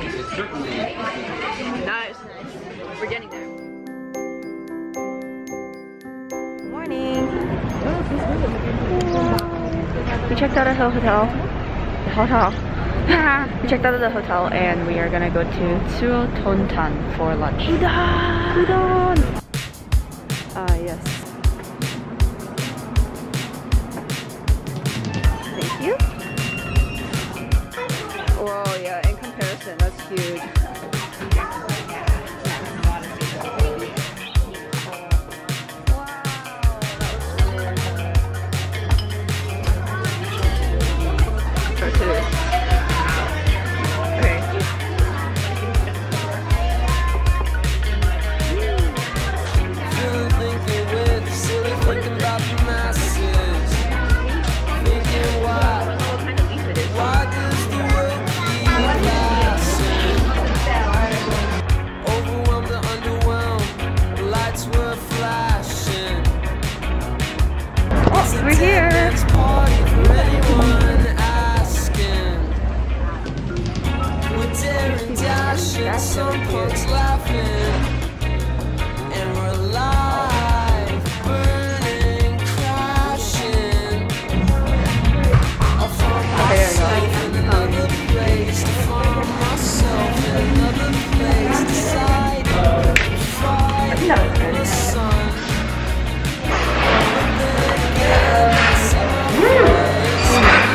It's certainly nice. We're getting there. Good morning. We checked out our hotel. The hotel. We checked out of the hotel and we are gonna go to Tsurotontan for lunch. Udon! Yes. Huge. We're here.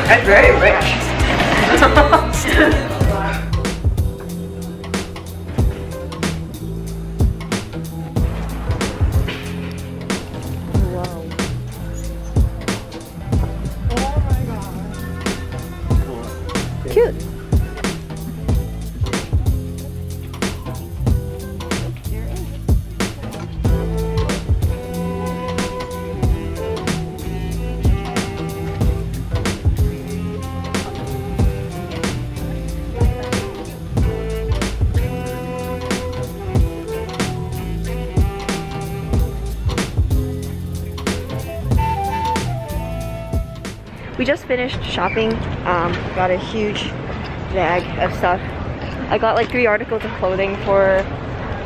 That's very rich. Wow. Oh my god. Cute. We just finished shopping, got a huge bag of stuff. I got like 3 articles of clothing for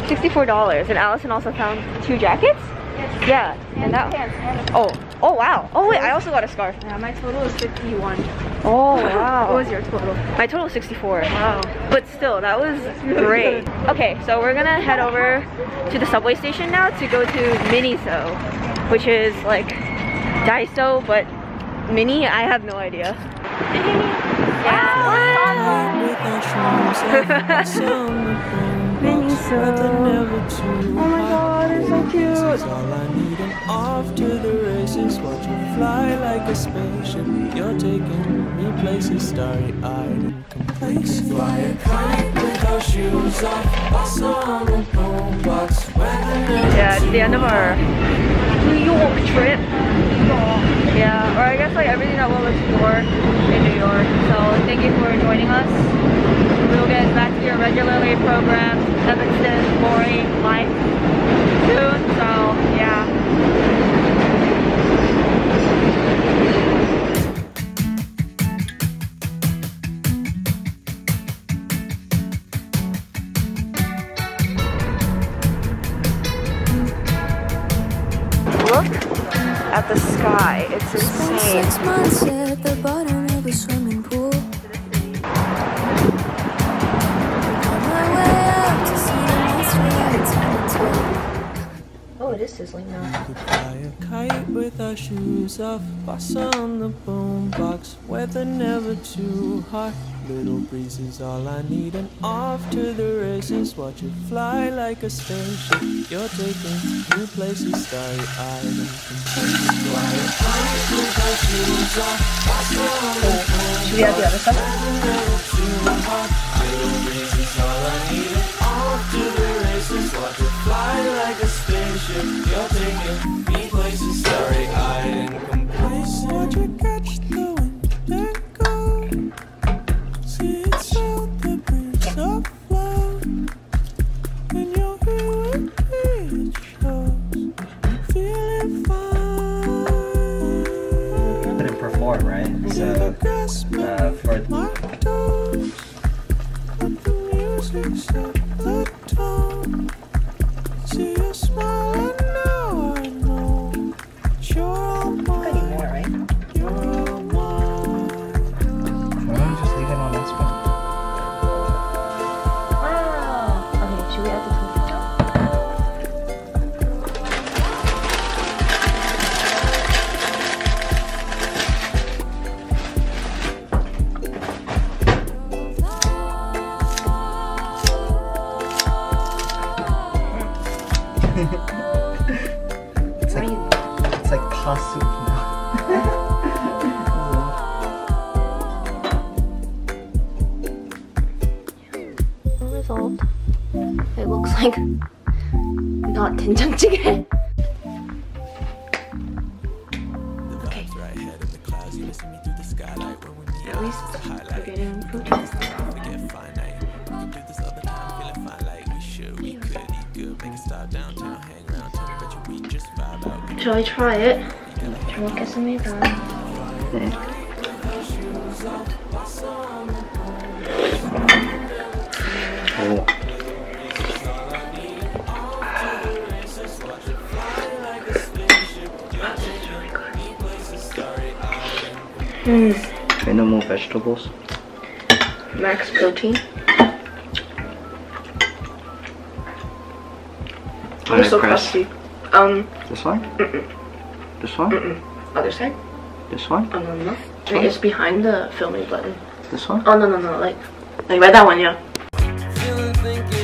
$64, and Allison also found 2 jackets? Yes. Yeah, and that pants. Oh wow. Oh wait, I also got a scarf. Yeah, my total is 51. Oh wow. What was your total? My total is 64. Wow. But still, that was great. Okay, so we're gonna head over to the subway station now to go to Miniso, which is like Daiso, but Mini? I have no idea. Yeah. Miniso. Oh my god, it's so cute. All I need and off to the races. Watch you fly like a spaceship. You're taking me places starry-eyed and complex. Fly a kite with our shoes off. I saw on the boombox. Yeah, it's the end of our New York trip. Yeah, or I guess like everything that we'll explore in New York. So thank you for joining us. We'll get back to your regularly programmed 7-day boring life soon. So yeah. At the sky, it's insane. 6 months at the bottom of a swimming pool. On my way up to see the monster. Oh, it is sizzling now. We fly a kite with our shoes off. Boss on the boombox. Weather never too hot. Little breezes, all I need, and off to the races. Watch it fly like a spaceship. You're taking new places, starry-eyed and complete. Should we have the other stuff? Little breezes, all I need, and off to the races. Watch it fly like a spaceship. You're taking new places, starry-eyed and complete. Watch it catch the wind, let go. It's all the breeze of love. When you're here with me, it shows. Feeling fine. I couldn't perform, right? So, for soup now. Result. It looks like not doenjang jjigae. Okay. At least we're getting food. Shall I try it? Minimal vegetables. Max protein. They're so crusty. This one? This one? Other side? This one? Oh, no, no. Wait, it's behind the filming button. This one? Oh, no, no, no. Like right that one, yeah.